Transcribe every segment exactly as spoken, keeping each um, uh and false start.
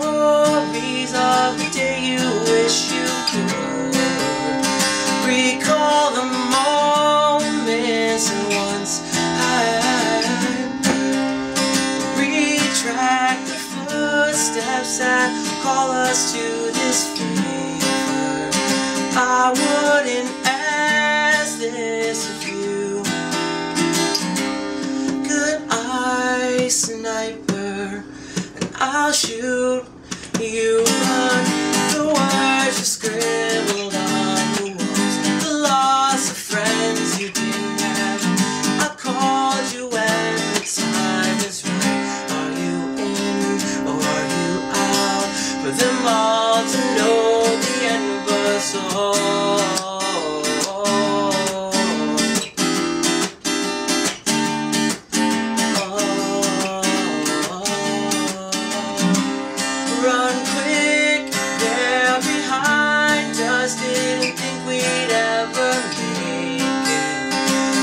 memories of the day you wish you could. Recall the moments and once I retract the footsteps that call us to this favor. I wouldn't ask this of you. Could I sniper? I'll shoot you on the words you scribbled on the walls, the loss of friends you didn't have. I called you when the time is right. Are you in or are you out? For them all to know the end of us all.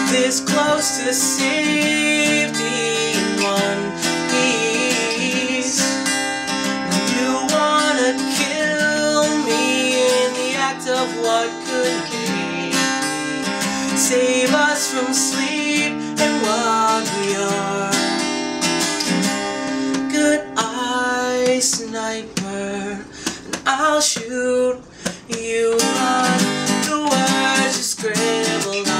This close to safety in one piece. Now you wanna kill me in the act of what could be. Save us from sleep and what we are. Good eye, sniper, and I'll shoot you on the words you scribbled on.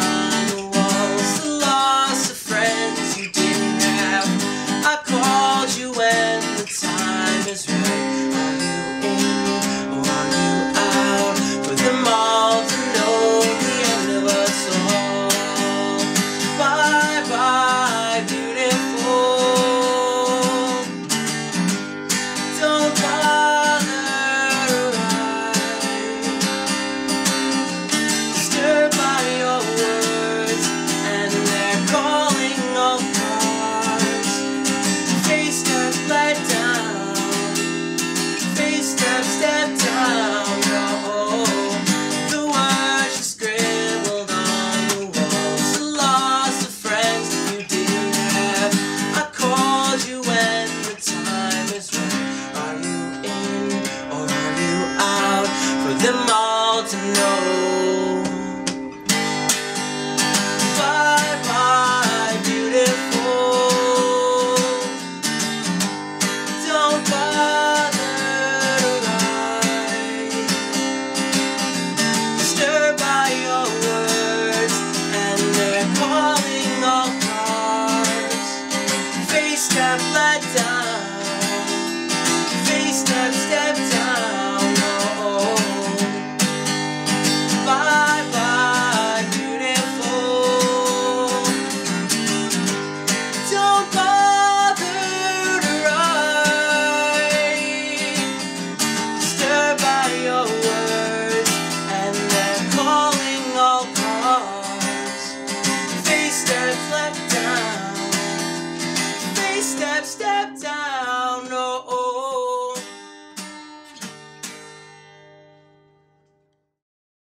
Them all to know. Bye bye, beautiful. Don't bother to lie. Disturbed by your words, and they're calling all cars. Face that flat down.